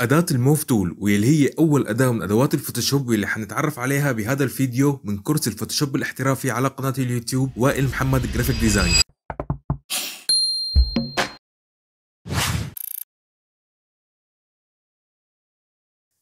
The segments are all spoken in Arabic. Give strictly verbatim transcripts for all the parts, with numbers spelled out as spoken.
أداة الموف تول، واللي هي أول أداة من أدوات الفوتوشوب واللي حنتعرف عليها بهذا الفيديو من كورس الفوتوشوب الاحترافي على قناة اليوتيوب وائل محمد جرافيك ديزاين.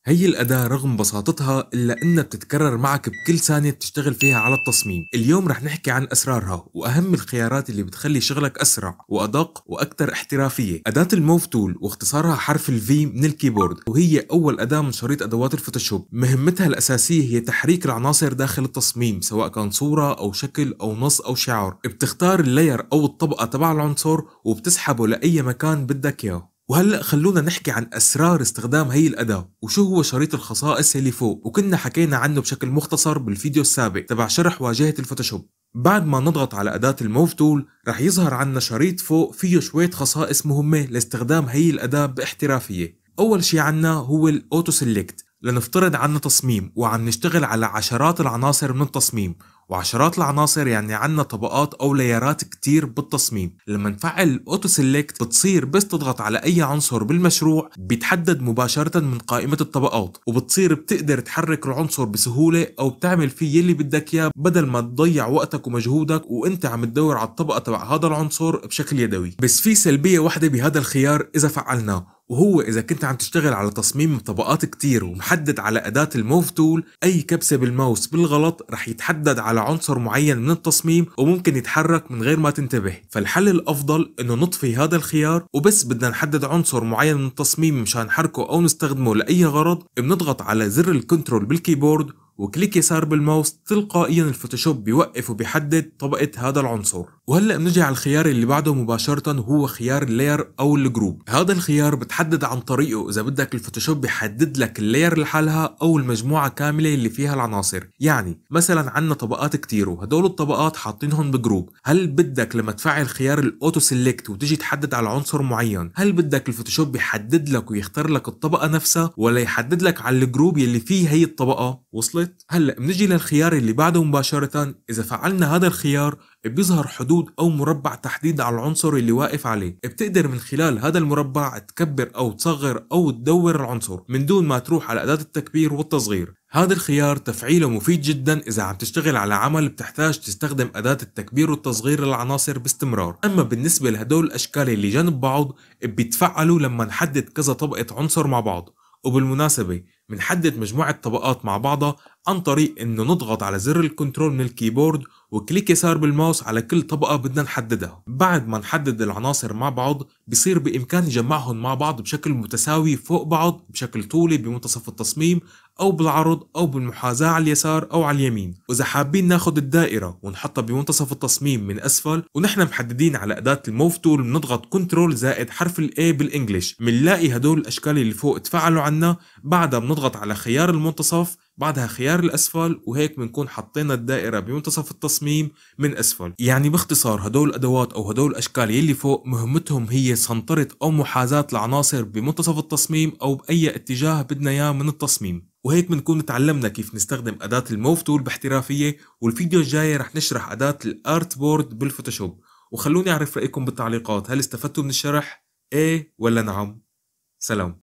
هي الأداة رغم بساطتها إلا أنها بتتكرر معك بكل ثانية بتشتغل فيها على التصميم. اليوم رح نحكي عن أسرارها وأهم الخيارات اللي بتخلي شغلك أسرع وأدق وأكثر احترافية. أداة الموف تول واختصارها حرف الفي من الكيبورد، وهي أول أداة من شريط أدوات الفوتوشوب. مهمتها الأساسية هي تحريك العناصر داخل التصميم، سواء كان صورة أو شكل أو نص أو شعار. بتختار اللاير أو الطبقة تبع العنصر وبتسحبه لأي مكان بدك إياه. وهلأ خلونا نحكي عن أسرار استخدام هي الأداة وشو هو شريط الخصائص اللي فوق، وكنا حكينا عنه بشكل مختصر بالفيديو السابق تبع شرح واجهة الفوتوشوب. بعد ما نضغط على أداة الموف تول رح يظهر عنا شريط فوق فيه شوية خصائص مهمة لاستخدام هي الأداة باحترافية. أول شي عنا هو الأوتو سيلكت. لنفترض عنا تصميم وعم نشتغل على عشرات العناصر من التصميم، وعشرات العناصر يعني عنا طبقات أو ليارات كتير بالتصميم. لما نفعل الأوتو سيلكت بتصير بس تضغط على أي عنصر بالمشروع بيتحدد مباشرة من قائمة الطبقات، وبتصير بتقدر تحرك العنصر بسهولة أو بتعمل فيه يلي بدك إياه بدل ما تضيع وقتك ومجهودك وأنت عم تدور على الطبقة تبع هذا العنصر بشكل يدوي. بس في سلبية واحدة بهذا الخيار إذا فعلناه، وهو إذا كنت عم تشتغل على تصميم طبقات كتير ومحدد على أداة الموف تول، أي كبسة بالماوس بالغلط رح يتحدد على عنصر معين من التصميم وممكن يتحرك من غير ما تنتبه. فالحل الأفضل إنه نطفي هذا الخيار، وبس بدنا نحدد عنصر معين من التصميم مشان نحركه أو نستخدمه لأي غرض بنضغط على زر الكنترول بالكيبورد وكليك يسار بالماوس، تلقائيا الفوتوشوب بيوقف وبيحدد طبقة هذا العنصر. وهلأ بنجي على الخيار اللي بعده مباشرة، هو خيار اللاير أو الجروب. هذا الخيار بتحدد عن طريقه إذا بدك الفوتوشوب بيحدد لك اللاير لحالها أو المجموعة كاملة اللي فيها العناصر. يعني مثلا عنا طبقات كتير وهدول الطبقات حاطينهم بجروب، هل بدك لما تفعل خيار الأوتو سيلكت وتجي تحدد على عنصر معين، هل بدك الفوتوشوب بيحدد لك ويختار لك الطبقة نفسها ولا يحدد لك على الجروب يلي فيه هي الطبقة؟ وصلت؟ هلأ بنجي للخيار اللي بعده مباشرة. إذا فعلنا هذا الخيار بيظهر حدود أو مربع تحديد على العنصر اللي واقف عليه، بتقدر من خلال هذا المربع تكبر أو تصغر أو تدور العنصر من دون ما تروح على أداة التكبير والتصغير. هذا الخيار تفعيله مفيد جدا إذا عم تشتغل على عمل بتحتاج تستخدم أداة التكبير والتصغير للعناصر باستمرار. أما بالنسبة لهدول الأشكال اللي جنب بعض بيتفعلوا لما نحدد كذا طبقة عنصر مع بعض. وبالمناسبة بنحدد مجموعة طبقات مع بعضها عن طريق انه نضغط على زر الكنترول من الكيبورد وكليك يسار بالماوس على كل طبقة بدنا نحددها. بعد ما نحدد العناصر مع بعض بصير بإمكاني جمعهم مع بعض بشكل متساوي فوق بعض بشكل طولي بمنتصف التصميم أو بالعرض أو بالمحاذاة على اليسار أو على اليمين. وإذا حابين ناخد الدائرة ونحطها بمنتصف التصميم من أسفل ونحن محددين على أداة الموف تول بنضغط كنترول زائد حرف ال A بالإنجليش، بنلاقي هدول الأشكال اللي فوق اتفعلوا عنا. بعدها بنضغط على خيار المنتصف، بعدها خيار الأسفل، وهيك بنكون حطينا الدائرة بمنتصف التصميم من أسفل. يعني باختصار هدول الأدوات أو هدول الأشكال يلي فوق مهمتهم هي سنطرة أو محاذاة العناصر بمنتصف التصميم أو بأي اتجاه بدنا إياه من التصميم. وهيك بنكون تعلمنا كيف نستخدم أداة الموف تول باحترافية، والفيديو الجاي رح نشرح أداة الأرت بورد بالفوتوشوب. وخلوني أعرف رأيكم بالتعليقات، هل استفدتوا من الشرح؟ إيه ولا نعم؟ سلام.